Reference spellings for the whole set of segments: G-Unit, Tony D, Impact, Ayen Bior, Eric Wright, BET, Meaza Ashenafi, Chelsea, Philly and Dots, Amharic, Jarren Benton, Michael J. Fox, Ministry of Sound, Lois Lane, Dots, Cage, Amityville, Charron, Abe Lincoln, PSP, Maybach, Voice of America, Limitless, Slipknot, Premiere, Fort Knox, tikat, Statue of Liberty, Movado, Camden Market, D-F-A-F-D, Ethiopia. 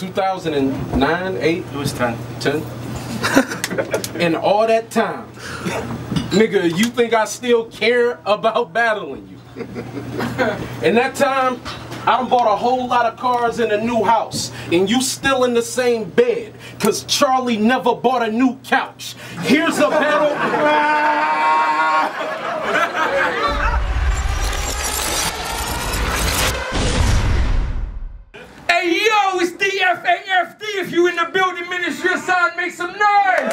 2009, 8? It was 10. 10? And all that time, nigga, you think I still care about battling you? In that time, I done bought a whole lot of cars and a new house, and you still in the same bed, cause Charlie never bought a new couch. Here's a battle. Yo, it's D-F-A-F-D. If you in the building, ministry aside, make some noise.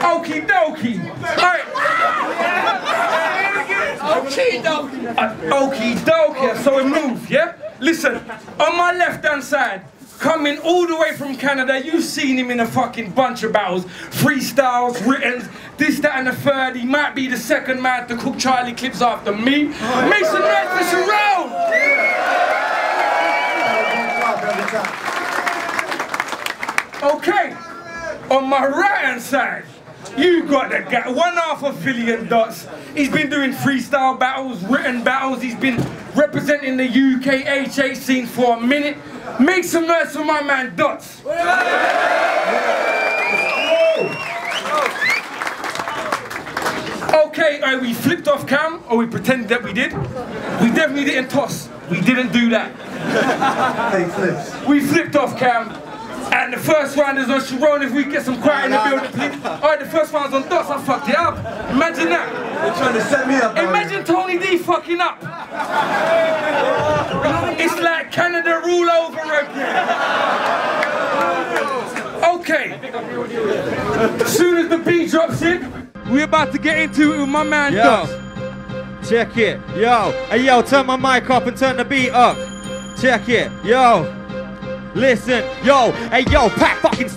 Okie dokie. Alright. Okie dokie. Okie dokie. So it moves, yeah? Listen, on my left hand side, coming all the way from Canada, you've seen him in a fucking bunch of battles. Freestyles, written, this, that, and the third. He might be the second man to cook Charlie Clips after me. Make some noise for Sherelle! Okay, on my right-hand side, you got the guy, one half of Philly and Dots. He's been doing freestyle battles, written battles. He's been representing the UK HH scene for a minute. Make some noise for my man Dots. Okay, we flipped off cam, or we pretended that we did. We definitely didn't toss. We didn't do that. We flipped off cam. And the first round is on Charron. If we get some quiet in the building, please. Alright, the first round's on Dots. I fucked it up. Imagine that. They're trying to set me up. Imagine Tony D fucking up. It's like Canada rule over again. Okay. As soon as the beat drops in, we're about to get into it with my man Dots. Check it. Yo. Hey, yo, turn my mic up and turn the beat up. Check it. Yo. Listen, yo, hey yo, Pat fucking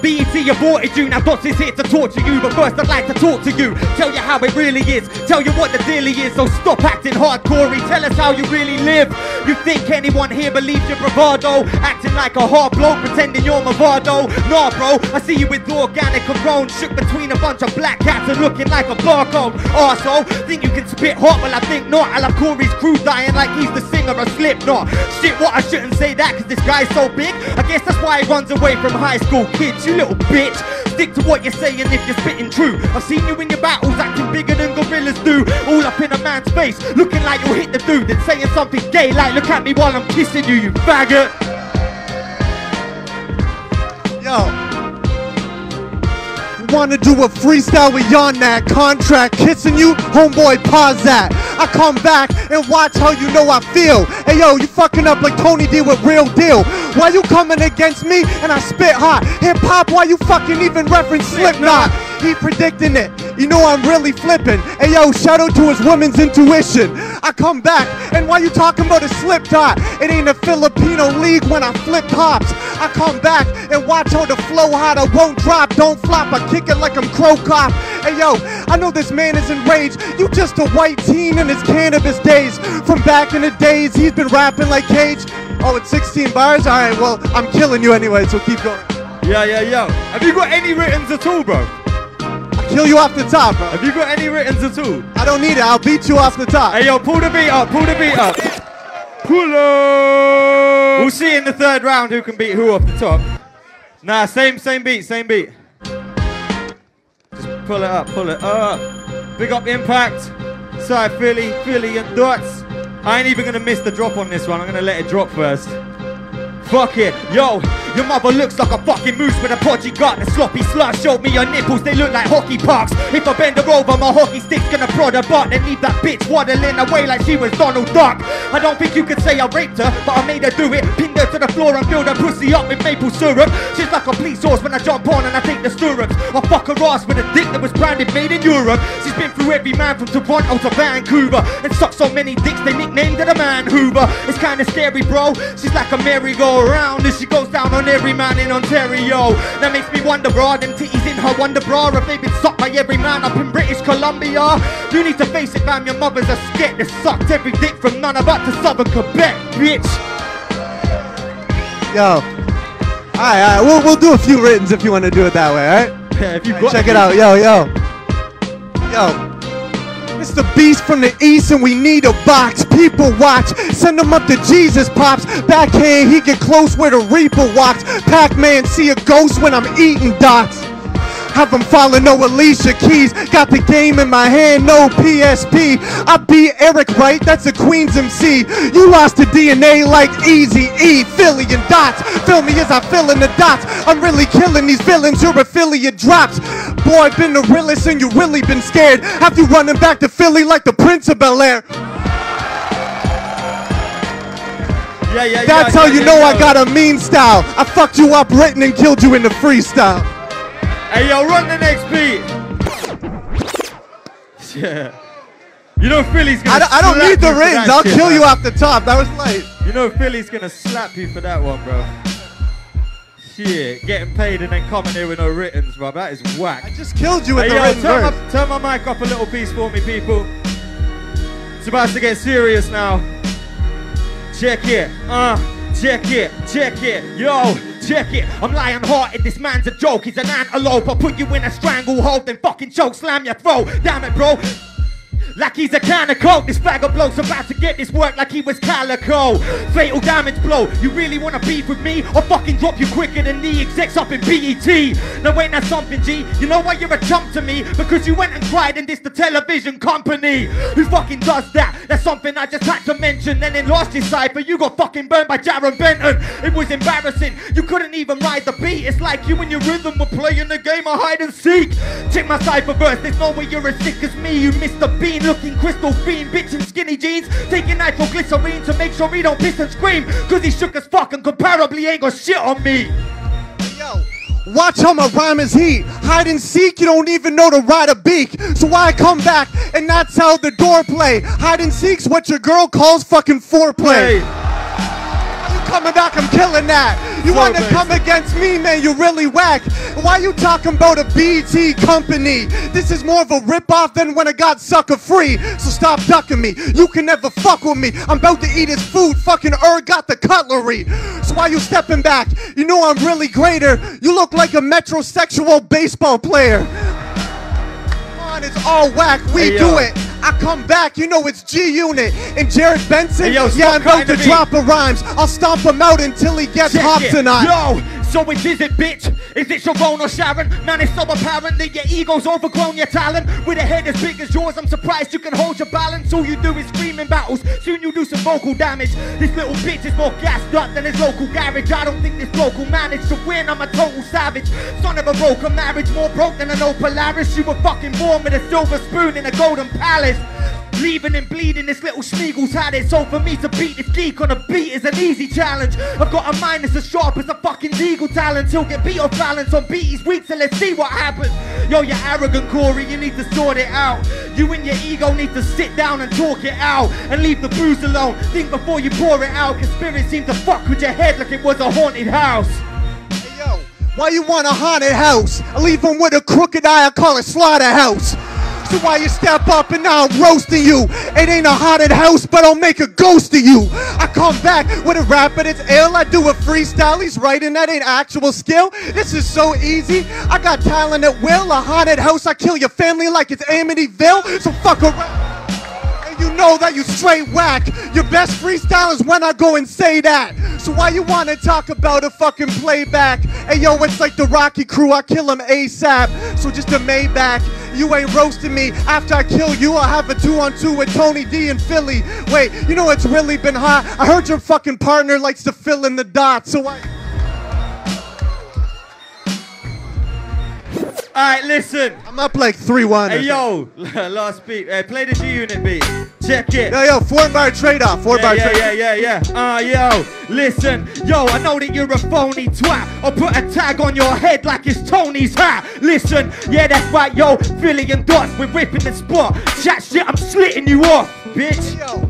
BET aborted you, now Dots is here to torture you. But first I'd like to talk to you, tell you how it really is, tell you what the dealie is. So stop acting hardcorey, tell us how you really live. You think anyone here believes your bravado, acting like a hard bloke, pretending you're Movado. Nah bro, I see you with organic corona, shook between a bunch of black cats and looking like a barcode. Arsehole, think you can spit hot? Well I think not. I love Corey's crew dying like he's the singer of Slipknot. Shit, what, I shouldn't say that cause this guy's so big. I guess that's why he runs away from high school kids. You little bitch, stick to what you're saying if you're spitting true. I've seen you in your battles acting bigger than gorillas do, all up in a man's face, looking like you'll hit the dude, and saying something gay like, look at me while I'm kissing you, you faggot. Yo, wanna do a freestyle with yon that contract, kissing you, homeboy, pause that. I come back and watch how you know I feel. Hey yo, you fucking up like Tony D with Real Deal. Why you coming against me and I spit hot? Hip hop, why you fucking even reference Slipknot? He predicting it, you know I'm really flipping. Hey yo, shout out to his woman's intuition. I come back, and why you talking about a slip dot? It ain't a Filipino league when I flip hops. I come back, and watch how the flow hot, I won't drop, don't flop, I kick it like I'm Crow Cop. Hey yo, I know this man is enraged, you just a white teen in his cannabis days. From back in the days, he's been rapping like Cage. Oh, it's 16 bars? Alright, well, I'm killing you anyway, so keep going. Yeah, yeah, yo. Have you got any writtens at all, bro? Kill you off the top, bro. Have you got any writtens at all? I don't need it, I'll beat you off the top. Hey yo, pull the beat up, pull the beat up. Pull up! We'll see in the third round who can beat who off the top. Nah, same beat, same beat. Just pull it up, pull it up. Big up Impact. Side Philly, Philly and Dots. I ain't even gonna miss the drop on this one, I'm gonna let it drop first. Fuck it, yo, your mother looks like a fucking moose with a podgy gut. The sloppy slush showed me her nipples, they look like hockey pucks. If I bend her over, my hockey stick's gonna prod her butt and leave that bitch waddling away like she was Donald Duck. I don't think you could say I raped her, but I made her do it. Pinned her to the floor and filled her pussy up with maple syrup. She's like a police horse when I jump on and I take the stirrups. I fuck her ass with a dick that was branded made in Europe. She's been through every man from Toronto to Vancouver, and sucked so many dicks they nicknamed her the Man Hoover. It's kinda scary, bro, she's like a merry-go around as she goes down on every man in Ontario. That makes me wonder, are them titties in her wonder bra? If they've been sucked by every man up in British Columbia? You need to face it, fam, your mother's a skit that sucked every dick from none about to southern Quebec, bitch. Yo, alright, we'll do a few writtens if you want to do it that way, alright? Yeah, if you got, check it out, yo, yo. Yo, It's the beast from the east and we need a box. People watch, send them up to Jesus Pops. Backhand, he get close where the Reaper walks. Pac-Man see a ghost when I'm eating dots. Have them follow no Alicia Keys. Got the game in my hand, no PSP. I beat Eric Wright, that's a Queens MC. You lost to DNA like Eazy-E. Philly and Dots, fill me as I fill in the dots. I'm really killing these villains, your affiliate drops. Boy, I've been the realest and you really been scared. Have you running back to Philly like the Prince of Bel-Air? That's how you know I got a mean style. I fucked you up written and killed you in the freestyle. Hey, yo, run the next beat. Yeah. You know Philly's gonna slap you. I don't need the rings. I'll kill you off the top. That was late. You know Philly's gonna slap you for that one, bro. Shit. Getting paid and then coming here with no writtens, bro. That is whack. I just killed you with the written verse. Turn my mic up a little piece for me, people. It's about to get serious now. Check it. Check it. Check it. Yo. Check it, I'm lion-hearted, this man's a joke. He's an antelope, I'll put you in a stranglehold and fucking choke, slam your throat. Damn it, bro, like he's a can of coke. This bag of bloke's about to get this work like he was calico. Fatal damage blow, you really wanna beef with me? I'll fucking drop you quicker than the execs up in BET. Now ain't that something, G? You know why you're a chump to me? Because you went and cried and dissed the television company. Who fucking does that? That's something I just had to mention. And then lost your cypher, you got fucking burned by Jarren Benton. It was embarrassing, you couldn't even ride the beat. It's like you and your rhythm were playing the game of hide and seek. Check my cypher verse, there's no way you're as sick as me. You missed the beat. Looking crystal fiend, bitch in skinny jeans, taking nitroglycerine to make sure he don't piss and scream, cause he shook as fuck and comparably ain't got shit on me. Yo, watch how my rhyme is heat. Hide and seek, you don't even know to ride a beak. So why come back and not tell the door play? Hide and seek's what your girl calls fucking foreplay. You coming back, I'm killing that. You wanna come against me, man, you really whack. Why you talking about a BT company? This is more of a ripoff than when I got sucker free. So stop ducking me, you can never fuck with me. I'm about to eat his food, fucking got the cutlery. So why you stepping back? You know I'm really greater. You look like a metrosexual baseball player. Come on, it's all whack, we do it. I come back, you know it's G-Unit and Jarren Benton. Hey, yo, yeah, I'm about to drop a rhymes. I'll stomp him out until he gets hot tonight. Yo, so which is it, bitch? Is it Charron or Sharon? Man, it's so apparent that your ego's overgrown your talent. With a head as big as yours, I'm surprised you can hold your balance. All you do is scream in battles, soon you do some vocal damage. This little bitch is more gassed up than his local garage. I don't think this local managed to win, I'm a total savage. Son of a broken marriage, more broke than an old Polaris. You were fucking born with a silver spoon in a golden palace. Leaving and bleeding, this little Schneagle's had it. So for me to beat this geek on a beat is an easy challenge. I've got a mind that's as sharp as a fucking eagle talent. He'll get beat off balance on beat, he's weak, so let's see what happens. Yo, you're arrogant, Corey, you need to sort it out. You and your ego need to sit down and talk it out. And leave the booze alone, think before you pour it out. Your spirit seems to fuck with your head like it was a haunted house. Hey yo, why you want a haunted house? I leave him with a crooked eye, I call it slaughterhouse. So why you step up and now I'm roasting you? It ain't a haunted house, but I'll make a ghost of you. I come back with a rap and it's ill. I do a freestyle, he's writing, that ain't actual skill. This is so easy, I got talent at will. A haunted house, I kill your family like it's Amityville. So fuck around, and you know that you straight whack. Your best freestyle is when I go and say that. So why you wanna talk about a fucking playback? Hey yo, it's like the Rocky crew, I kill him ASAP. So just a Maybach. You ain't roasting me. After I kill you, I'll have a 2-on-2 with Tony D in Philly. Wait, you know it's really been hot. I heard your fucking partner likes to fill in the dots, so I... Alright, listen. I'm up like 3-1. Hey, yo, last beat. Hey, play the G-Unit beat. Check it. Yo, yo, 4-bar trade-off. 4-bar trade-off. Yo, listen. Yo, I know that you're a phony twat. I'll put a tag on your head like it's Tony's hat. Listen. Yeah, that's right, yo. Philly and Dots, we're ripping the spot. Chat shit, I'm slitting you off, bitch. Yo.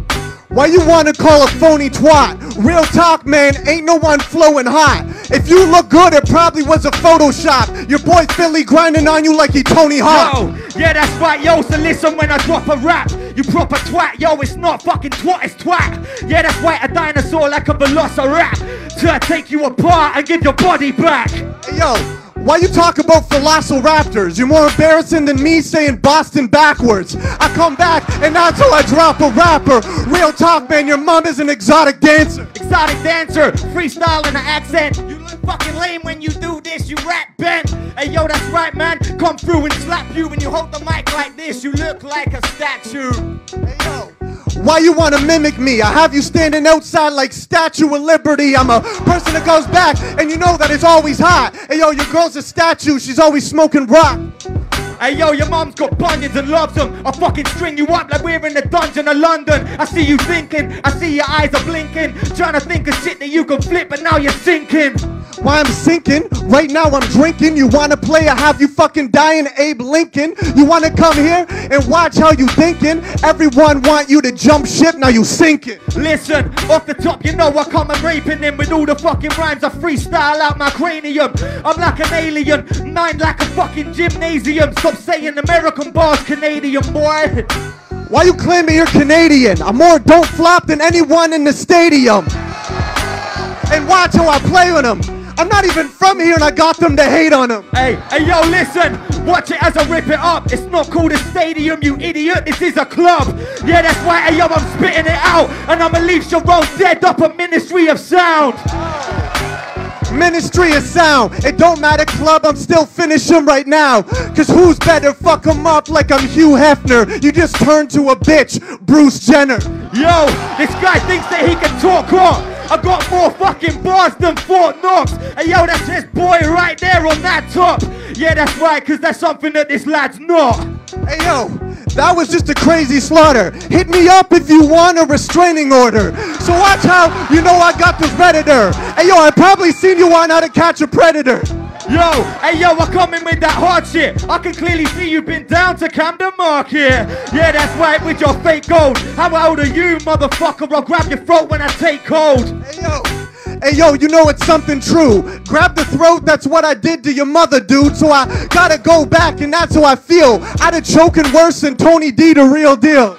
Why you wanna call a phony twat? Real talk, man, ain't no one flowing hot. If you look good, it probably was a Photoshop. Your boy Philly grinding on you like he Tony Hawk. Yo, yeah, that's right, yo, so listen when I drop a rap. You proper twat, yo, it's not fucking twat, it's twat. Yeah, that's right, a dinosaur like a velociraptor. Till I take you apart and give your body back. Hey, yo. Why you talk about velociraptors? You're more embarrassing than me saying Boston backwards. I come back and not till I drop a rapper. Real talk, man, your mom is an exotic dancer. Exotic dancer, freestyle in an accent. You look fucking lame when you do this, you rap bent. Hey yo, that's right, man, come through and slap you. When you hold the mic like this, you look like a statue. Hey yo. Why you wanna mimic me? I have you standing outside like Statue of Liberty. I'm a person that goes back, and you know that it's always hot. Hey yo, your girl's a statue, she's always smoking rock. Hey yo, your mom's got bunions and loves them. I'll fucking string you up like we're in the dungeon of London. I see you thinking, I see your eyes are blinking, trying to think of shit that you can flip, but now you're sinking. Why I'm sinking? Right now I'm drinking. You wanna play? I have you fucking dying, Abe Lincoln. You wanna come here and watch how you thinking? Everyone want you to jump ship, now you sinking. Listen, off the top, you know I come and raping in with all the fucking rhymes. I freestyle out my cranium. I'm like an alien, mine like a fucking gymnasium. Stop saying American bars, Canadian boy. Why you claiming you're Canadian? I'm more don't flop than anyone in the stadium. And watch how I play on them. I'm not even from here and I got them to hate on them. Hey, hey yo, listen, watch it as I rip it up. It's not called a stadium, you idiot, this is a club. Yeah, that's why, hey yo, I'm spitting it out. And I'ma leave Sherelle dead up a Ministry of Sound. Ministry of Sound, it don't matter club, I'm still finishing right now. Cause who's better, fuck him up like I'm Hugh Hefner. You just turned to a bitch, Bruce Jenner. Yo, this guy thinks that he can talk on. I got more fucking bars than Fort Knox. Hey yo, that's his boy right there on that top. Yeah, that's right, cause that's something that this lad's not. Hey yo, that was just a crazy slaughter. Hit me up if you want a restraining order. So watch how you know I got the Redditor. Hey yo, I probably seen you on How to Catch a Predator. Yo, hey yo, I come in with that hard shit. I can clearly see you've been down to Camden Market. Yeah, that's right, with your fake gold. How old are you, motherfucker? I'll grab your throat when I take hold. Hey yo, you know it's something true. Grab the throat, that's what I did to your mother, dude. So I gotta go back, and that's how I feel. I'd have choking worse than Tony D, the real deal.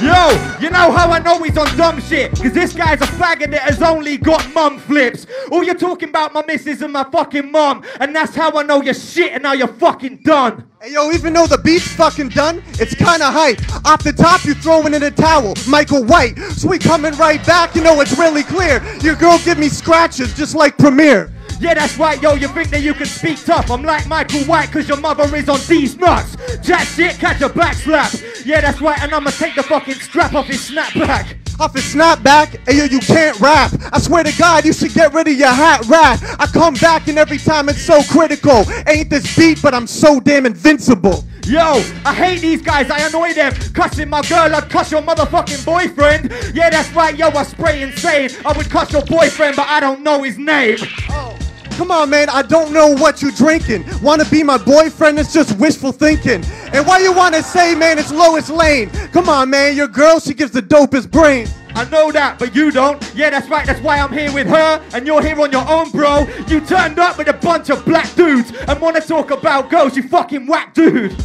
Yo, you know how I know he's on dumb shit? Cause this guy's a faggot that has only got mum flips. All you're talking about my missus and my fucking mum. And that's how I know you're shit and now you're fucking done. Hey yo, even though the beat's fucking done, it's kinda hype. Off the top, you throwing in a towel, Michael White. So we coming right back, you know it's really clear. Your girl give me scratches just like Premiere. Yeah, that's right, yo, you think that you can speak tough. I'm like Michael White, cause your mother is on these nuts. Jack shit, catch a back slap. Yeah, that's right, and I'ma take the fucking strap off his snapback. Off his snapback? Hey, yo, you can't rap. I swear to God, you should get rid of your hot rap. I come back and every time it's so critical. Ain't this beat, but I'm so damn invincible. Yo, I hate these guys, I annoy them. Cussing my girl, I'd cuss your motherfucking boyfriend. Yeah, that's right, yo, I spray insane. I would cuss your boyfriend, but I don't know his name. Oh. Come on, man, I don't know what you drinking. Wanna be my boyfriend, it's just wishful thinking. And why you wanna say, man, it's Lois Lane? Come on, man, your girl, she gives the dopest brain. I know that, but you don't. Yeah, that's right, that's why I'm here with her, and you're here on your own, bro. You turned up with a bunch of black dudes and wanna talk about girls, you fucking whack dude.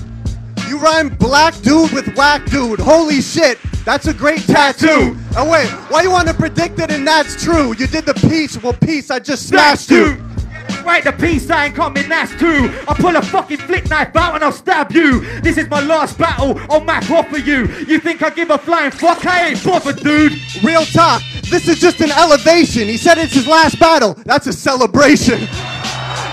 You rhyme black dude with whack dude, holy shit. That's a great tattoo. Oh wait, why you wanna predict it and that's true? You did the peace, well peace, I just smashed you. Right, the peace sign coming, that's two. I pull a fucking flick knife out and I'll stab you. This is my last battle, I'll mack off of you. You think I give a flying fuck? I ain't bothered, dude. Real talk, this is just an elevation. He said it's his last battle, that's a celebration.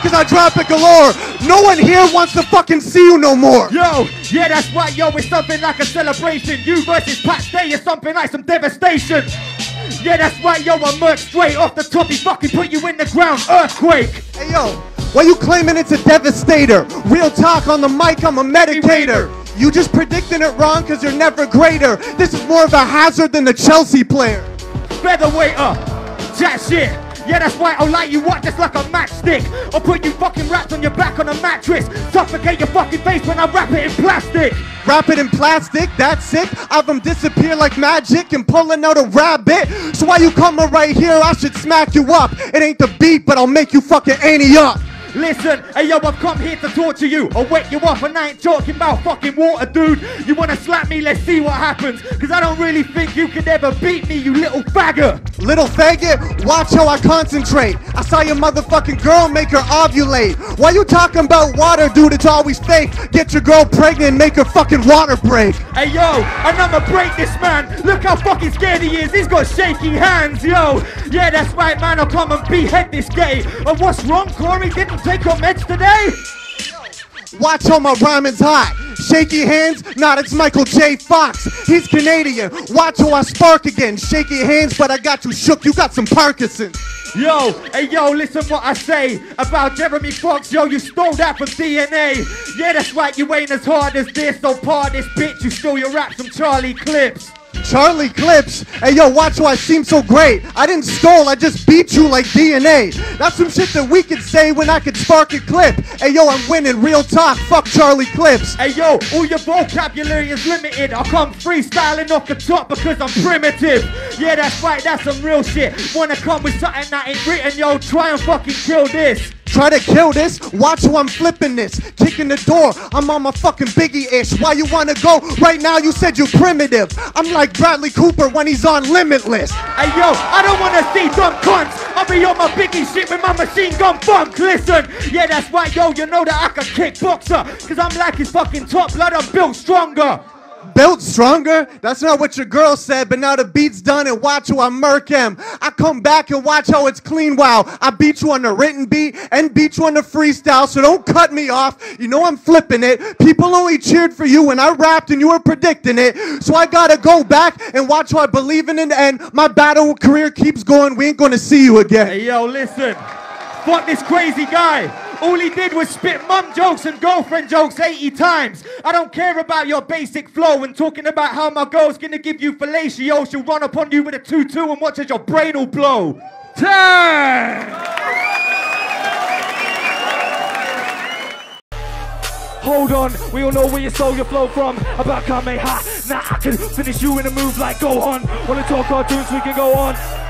Cause I drop it galore. No one here wants to fucking see you no more. Yo, yeah, that's right, yo, it's something like a celebration. You versus Pat Day is something like some devastation. Yeah, that's right, yo, I murk straight off the top. He fucking put you in the ground, earthquake. Hey, yo, why you claiming it's a devastator? Real talk on the mic, I'm a medicator. You just predicting it wrong because you're never greater. This is more of a hazard than the Chelsea player. Featherweight up, jack shit. Yeah, that's right, I'll light you up just like a matchstick. I'll put you fucking wrapped on your back on a mattress. Suffocate your fucking face when I wrap it in plastic. Wrap it in plastic? That's sick. I've them disappear like magic and pulling out a rabbit. So why you coming right here? I should smack you up. It ain't the beat, but I'll make you fucking ante up. Listen, hey yo, I've come here to torture you. I'll wake you up and I ain't talking about fucking water, dude. You wanna slap me? Let's see what happens. Cause I don't really think you can ever beat me, you little faggot. Little faggot, watch how I concentrate. I saw your motherfucking girl make her ovulate. Why you talking about water, dude? It's always fake. Get your girl pregnant and make her fucking water break. Hey, yo, I'm not gonna break this man. Look how fucking scared he is. He's got shaky hands, yo. Yeah, that's right, man. I'll come and behead this gay. And what's wrong, Corey? Didn't take her meds today? Watch how my rhyming's hot. Shaky hands? Nah, it's Michael J. Fox. He's Canadian. Watch how I spark again. Shaky hands, but I got you shook. You got some Parkinson's. Yo, hey yo, listen what I say about Jeremy Fox. Yo, you stole that from DNA. Yeah, that's right, you ain't as hard as this. So part this bitch, you stole your raps from Charlie Clips. Charlie Clips? Hey yo, watch how I seem so great. I didn't stole, I just beat you like DNA. That's some shit that we could say when I could spark a clip. Hey yo, I'm winning, real talk, fuck Charlie Clips. Hey yo, all your vocabulary is limited. I come freestyling off the top because I'm primitive. Yeah, that's right, that's some real shit. Wanna come with something that ain't written, yo, try and fucking kill this. Try to kill this? Watch who I'm flipping this. Kicking the door, I'm on my fucking Biggie-ish. Why you wanna go? Right now you said you're primitive. I'm like Bradley Cooper when he's on Limitless. Hey yo, I don't wanna see dumb cunts. I'll be on my Biggie shit with my machine gun funk. Listen, yeah that's right yo, you know that I can kickboxer. Cause I'm like his fucking top blood, I'm built stronger. Built stronger? That's not what your girl said, but now the beat's done and watch how I murk him. I come back and watch how it's clean, wow. I beat you on the written beat and beat you on the freestyle, so don't cut me off. You know I'm flipping it. People only cheered for you when I rapped and you were predicting it. So I gotta go back and watch how I believe in the end. My battle career keeps going. We ain't gonna see you again. Hey, yo, listen. Fuck this crazy guy. All he did was spit mum jokes and girlfriend jokes 80 times. I don't care about your basic flow and talking about how my girl's gonna give you fellatio. She'll run upon you with a tutu and watch as your brain will blow. Turn! Hold on, we all know where you stole your flow from. About Kameha, nah, I can finish you in a move like Gohan. Wanna talk cartoons, we can go on.